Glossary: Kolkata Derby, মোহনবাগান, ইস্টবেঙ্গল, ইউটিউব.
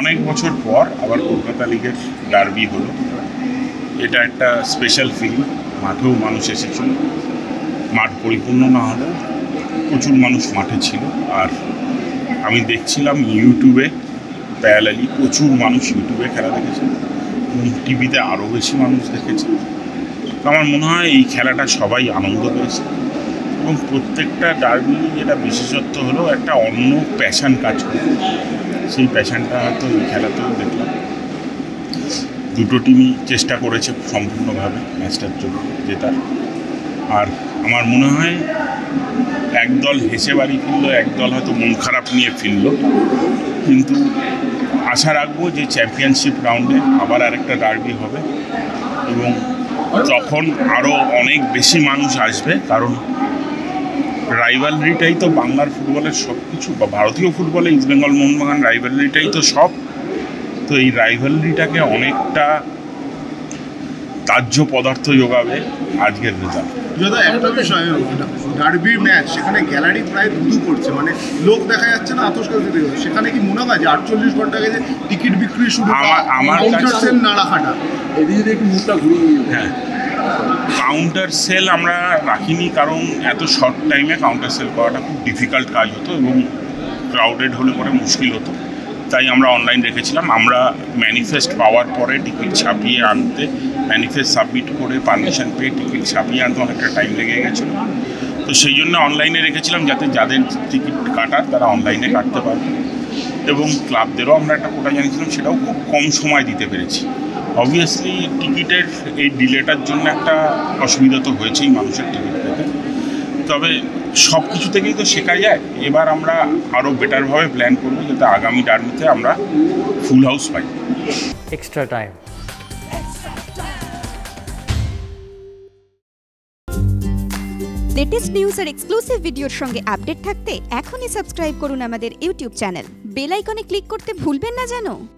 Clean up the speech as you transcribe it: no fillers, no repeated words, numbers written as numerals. অনেক বছর পর আবার কলকাতা লিগের ডার্বি হলো, এটা একটা স্পেশাল ফিল। মাঠেও মানুষ এসেছিল, মাঠ পরিপূর্ণ না হলেও প্রচুর মানুষ মাঠে ছিল। আর আমি দেখছিলাম ইউটিউবে প্যারালালি, প্রচুর মানুষ ইউটিউবে খেলা দেখেছে এবং টিভিতে আরও বেশি মানুষ দেখেছে। আমার মনে হয় এই খেলাটা সবাই আনন্দ পেয়েছে এবং প্রত্যেকটা ডার্বি যেটা বিশেষত্ব হলো একটা অন্য প্যাশন কাজ করে, সেই প্যাশনটা হয়তো এই খেলাতেও দেখলাম। দুটো টিমই চেষ্টা করেছে সম্পূর্ণভাবে ম্যাচটার জন্য জেতার। আর আমার মনে হয় একদল হেসে বাড়ি ফিরলো, একদল হয়তো মন খারাপ নিয়ে ফিরলো, কিন্তু আশা রাখবো যে চ্যাম্পিয়নশিপ রাউন্ডে আবার আরেকটা ডার্বি হবে এবং তখন আরও অনেক বেশি মানুষ আসবে। কারণ রাইভালরিটাই তো বাংলার ফুটবলের সব কিছু, বা ভারতীয় ফুটবলে ইস্টবেঙ্গল মোহনবাগান রাইভালরিটাই তো সব। তো এই রাইভালরিটাকে অনেকটা তাজ্য পদার্থ যোগাবে আজকের রেজাল্ট। দাদা একটা বিষয়, ডার্বির ম্যাচ সেখানে গ্যালারি প্রায় ধুধু করছে, মানে লোক দেখা যাচ্ছে না, আতশকাজি দিতে হচ্ছে। সেখানে কি মনে হয় যে 48 ঘন্টা আগে যে টিকিট বিক্রি শুরু, আমার কাছে না রাখাটা, এদিকে যদি একটু মুখটা ঘুরিয়ে, হ্যাঁ কাউন্টার সেল আমরা রাখিনি, কারণ এত শর্ট টাইমে কাউন্টার সেল করাটা খুব ডিফিকাল্ট কাজ হতো এবং ক্রাউডেড হলে পরে মুশকিল হতো, তাই আমরা অনলাইন রেখেছিলাম। আমরা ম্যানিফেস্ট পাওয়ার পরে টিকিট ছাপিয়ে আনতে, ম্যানিফেস্ট সাবমিট করে পারমিশন পেয়ে টিকিট ছাপিয়ে আনতে অনেকটা টাইম লেগে গেছিলো। তো সেই জন্য অনলাইনে রেখেছিলাম যাতে যাদের টিকিট কাটার তারা অনলাইনে কাটতে পারবে, এবং ক্লাবদেরও আমরা একটা কোটা জানিয়েছিলাম, সেটাও খুব কম সময় দিতে পেরেছি। অবভিয়াসলি টিকিটের এই ডিলেটার জন্য একটা অসুবিধা তো হয়েছেই মানুষের টিকিট পেতে, তবে সব কিছু থেকেই তো শেখা যায়। এবার আমরা আরও বেটারভাবে প্ল্যান করবো যাতে আগামী ডার্বিতে আমরা ফুল হাউস পাই। Extra time. লেটেস্ট নিউজ আর এক্সক্লুসিভ ভিডিওর সঙ্গে আপডেট থাকতে এখনই সাবস্ক্রাইব করুন আমাদের ইউটিউব চ্যানেল। বেল আইকনে ক্লিক করতে ভুলবেন না যেন।